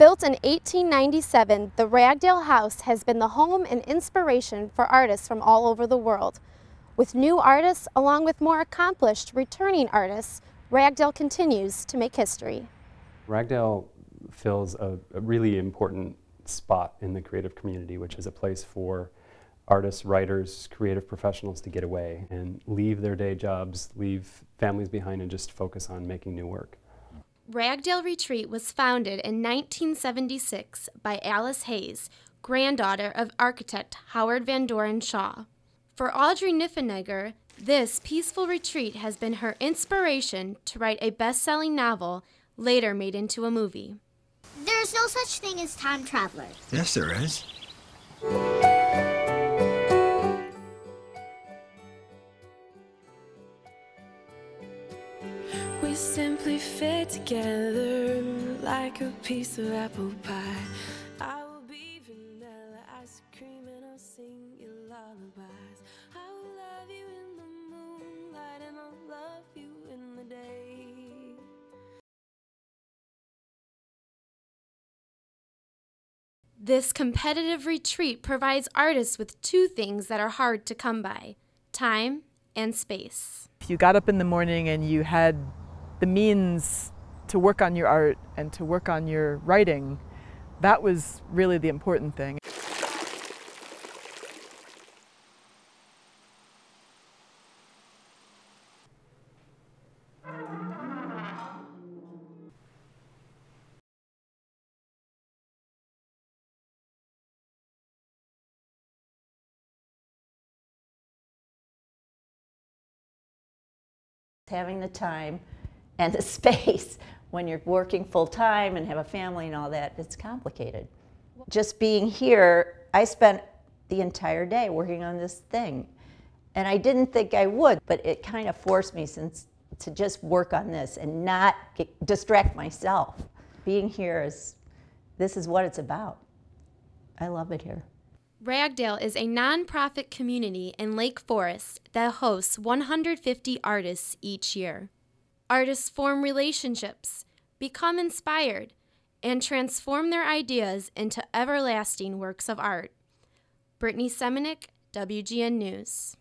Built in 1897, the Ragdale House has been the home and inspiration for artists from all over the world. With new artists, along with more accomplished returning artists, Ragdale continues to make history. Ragdale fills a really important spot in the creative community, which is a place for artists, writers, creative professionals to get away and leave their day jobs, leave families behind, and just focus on making new work. Ragdale Retreat was founded in 1976 by Alice Hayes, granddaughter of architect Howard Van Doren Shaw. For Audrey Niffenegger, this peaceful retreat has been her inspiration to write a best-selling novel later made into a movie. There's no such thing as time travelers. Yes, there is. We simply fit together like a piece of apple pie. I will be vanilla ice cream and I'll sing you lullabies. I will love you in the moonlight and I'll love you in the day. This competitive retreat provides artists with two things that are hard to come by: time and space. If you got up in the morning and you had the means to work on your art and to work on your writing, that was really the important thing. Having the time and the space when you're working full-time and have a family and all that, it's complicated. Just being here, I spent the entire day working on this thing, and I didn't think I would, but it kind of forced me to just work on this and not distract myself. Being here this is what it's about. I love it here. Ragdale is a nonprofit community in Lake Forest that hosts 150 artists each year. Artists form relationships, become inspired, and transform their ideas into everlasting works of art. Brittany Semanic, WGN News.